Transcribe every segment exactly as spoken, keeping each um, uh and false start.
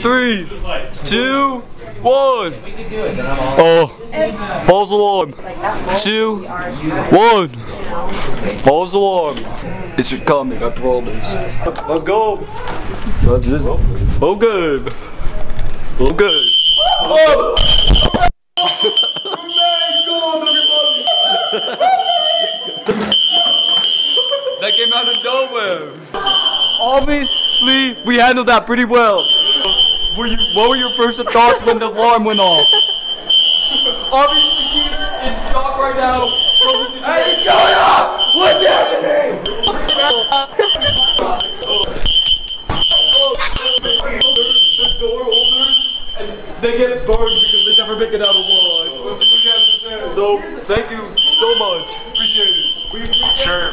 three, two, one. Oh, falls along. Two, one. Falls along. It's your comic. I roll this. Let's go. Let's just. Oh good. Oh good. Oh. That came out of nowhere. Obviously, we handled that pretty well. Were you, what were your first thoughts when the alarm went off? Obviously, he's in shock right now. Hey, what's going on? What's happening? The door holders, and they get burned because they never make it out alive. That's what we have to say. So, thank you so much. Appreciate it. We sure. Sure,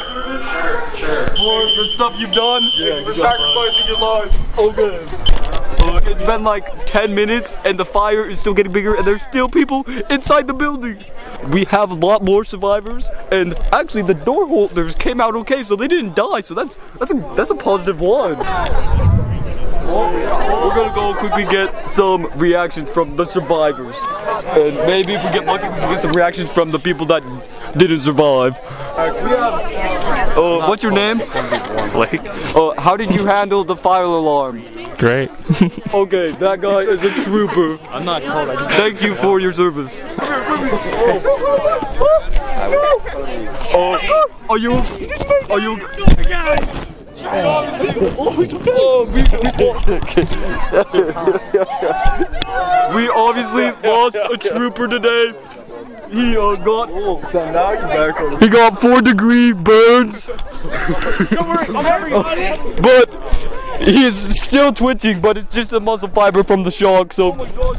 sure. For the stuff you've done, yeah, for sacrificing your life. Oh, good. Look, it's been like ten minutes and the fire is still getting bigger and there's still people inside the building. We have a lot more survivors and actually the door holders came out okay, so they didn't die. So that's that's a, that's a positive one. We're gonna go quickly get some reactions from the survivors. And maybe if we get lucky, we can get some reactions from the people that didn't survive. Uh, what's your name? Blake. Uh, how did you handle the fire alarm? Great. Okay, that guy is a trooper. I'm not cold. Thank you for your service. Oh, are you? Are you? Oh, it's okay. Oh, we, we, we obviously lost a trooper today. He uh, got so now you're back on. He got four degree burns. Don't worry, I'm everybody. But he's still twitching, but it's just the muscle fiber from the shock. So. Oh my God.